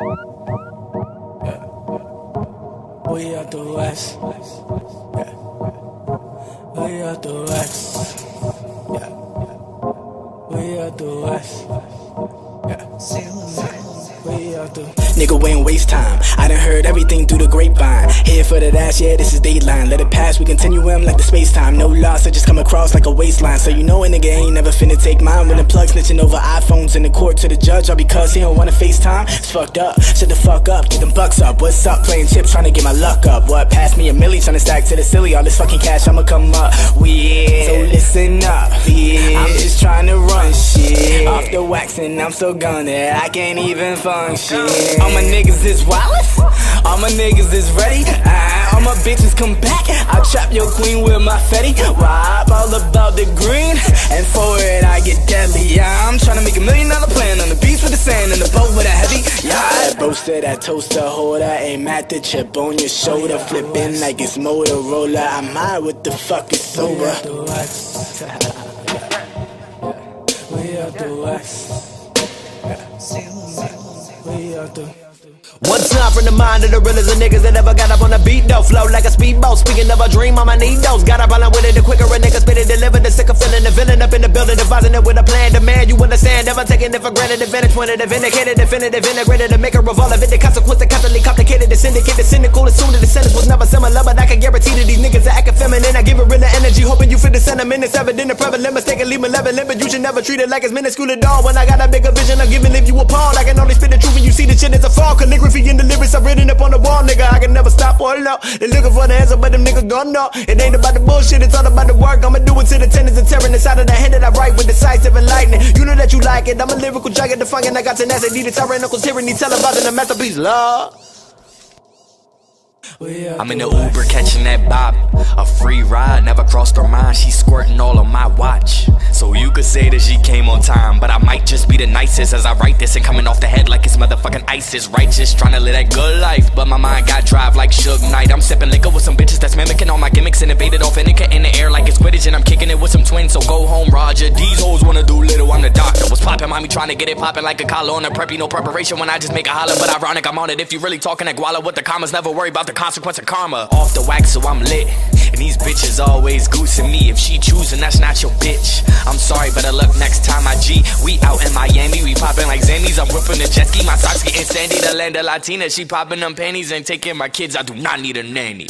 We are the West. Yeah. We are the West. Yeah. We are the West. Yeah. We are the nigga, we ain't waste time. I done heard everything through the grapevine. Here for the dash, yeah, this is Dateline. Let it pass, we continue him like the space time. No loss, I just come across like a waistline. So you know a nigga ain't never finna take mine. When the plug snitching over iPhones in the court to the judge, all because he don't wanna FaceTime. It's fucked up, shut the fuck up, get them bucks up. What's up, playing chips, trying to get my luck up. What, pass me a milli, trying to stack to the silly. All this fucking cash, I'ma come up. Yeah, so listen up, yeah, I'm just trying to run shit. Off the wax and I'm so gone that I can't even function. All my niggas is wildin', all my niggas is ready. All my bitches come back, I trap your queen with my fetty. Wop all about the green, and for it I get deadly. Yeah, I'm tryna make $1 million plan on the beach with the sand and the boat with a heavy. Yeah, roaster that toaster holder, aim at the chip on your shoulder, flipping like it's Motorola. I'm high, what the fuck is sober? We are the West. We are the West. We are the one time from the mind of the realest of niggas that never got up on the beat though. Flow like a speedboat, speaking of a dream, I'ma need those. Gotta run with it, the quicker a nigga spit it, deliver the sicker feeling. The villain up in the building, devising it with a plan. Demand you understand, never taking it for granted. Advantage pointed, vindicated, definitive, integrated. The maker of all of it, the consequence, the constantly complicated. The syndicate, the cynical, assumed that the sentence was never similar. But I can guarantee that these niggas are acting feminine. I give it real energy, hoping you feel the sentiment. It's evident, the prevalent, mistakenly malevolent. But you should never treat it like it's minuscule at all. When I got a bigger vision, I'm giving, leave you appalled. I can only spit the truth when you see the shit is a fall. Calligraphy in the lyrics I've written up on the wall, nigga. I can never stop or no. They looking for the answer, but them niggas don't know. It ain't about the bullshit, it's all about the work. I'ma do it to the tendons and tearing inside of the hand that I write with decisive and lightning. You know that you like it. I'm a lyrical dragon, defying. I got tenacity, the tyrannical tyranny, televising the masterpiece, love. I'm in the Uber catching that bop. A free ride never crossed her mind. She squirting all of my watch. So you could say that she came on time, but I might just be the nicest as I write this. And coming off the head like it's motherfucking ISIS. Righteous, trying to live that good life, but my mind got drive like Suge Knight. I'm sipping liquor with some bitches that's mimicking all my gimmicks. Innovated off Inica in the air like it's Quidditch. And I'm kicking it with some twins, so go home, Roger. These hoes wanna do little, I'm the doctor. What's poppin', mommy trying to get it poppin' like a collar on a preppy. No preparation when I just make a holler, but ironic, I'm on it. If you really talking that guala with the commas, never worry about the consequence of karma. Off the wax, so I'm lit. And these bitches always goosing me. If she choosing, that's not your bitch. I'm sorry, better luck next time, I G. We out in Miami, we popping like Zannies. I'm whipping the jet ski, my socks getting sandy. The land of Latina, she popping them panties and taking my kids. I do not need a nanny.